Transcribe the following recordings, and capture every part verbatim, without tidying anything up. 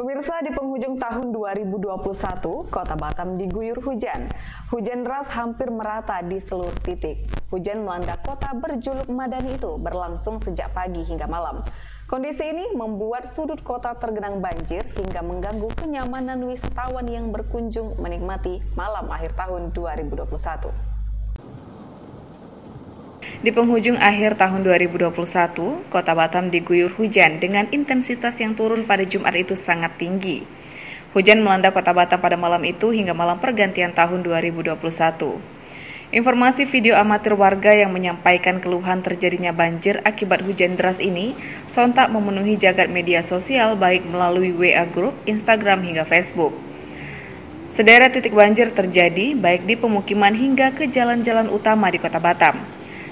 Pemirsa, di penghujung tahun dua ribu dua puluh satu, Kota Batam diguyur hujan. Hujan deras hampir merata di seluruh titik. Hujan melanda kota berjuluk Madani itu berlangsung sejak pagi hingga malam. Kondisi ini membuat sudut kota tergenang banjir hingga mengganggu kenyamanan wisatawan yang berkunjung menikmati malam akhir tahun dua ribu dua puluh satu. Di penghujung akhir tahun dua ribu dua puluh satu, Kota Batam diguyur hujan dengan intensitas yang turun pada Jumat itu sangat tinggi. Hujan melanda Kota Batam pada malam itu hingga malam pergantian tahun dua ribu dua puluh satu. Informasi video amatir warga yang menyampaikan keluhan terjadinya banjir akibat hujan deras ini sontak memenuhi jagat media sosial baik melalui W A Group, Instagram, hingga Facebook. Sederet titik banjir terjadi baik di pemukiman hingga ke jalan-jalan utama di Kota Batam.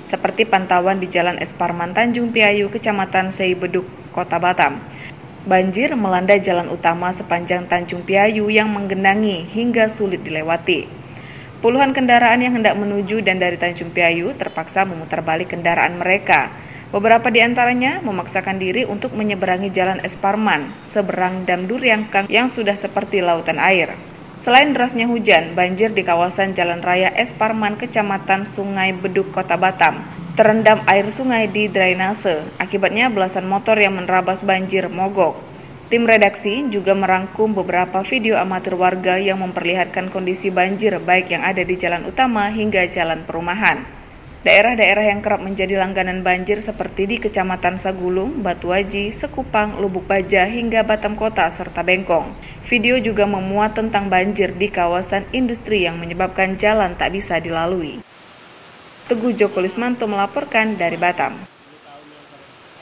Seperti pantauan di Jalan S. Parman, Tanjung Piayu, Kecamatan Sungai Beduk, Kota Batam. Banjir melanda jalan utama sepanjang Tanjung Piayu yang menggenangi hingga sulit dilewati. Puluhan kendaraan yang hendak menuju dan dari Tanjung Piayu terpaksa memutar balik kendaraan mereka. Beberapa di antaranya memaksakan diri untuk menyeberangi Jalan S. Parman, seberang Dam Duriang Kang yang sudah seperti lautan air. Selain derasnya hujan, banjir di kawasan Jalan Raya S. Parman, Kecamatan Sungai Beduk, Kota Batam, terendam air sungai di drainase. Akibatnya belasan motor yang menerabas banjir mogok. Tim redaksi juga merangkum beberapa video amatir warga yang memperlihatkan kondisi banjir baik yang ada di jalan utama hingga jalan perumahan. Daerah-daerah yang kerap menjadi langganan banjir seperti di Kecamatan Sagulung, Batuaji, Sekupang, Lubuk Baja, hingga Batam Kota, serta Bengkong. Video juga memuat tentang banjir di kawasan industri yang menyebabkan jalan tak bisa dilalui. Teguh Joko Lismanto melaporkan dari Batam.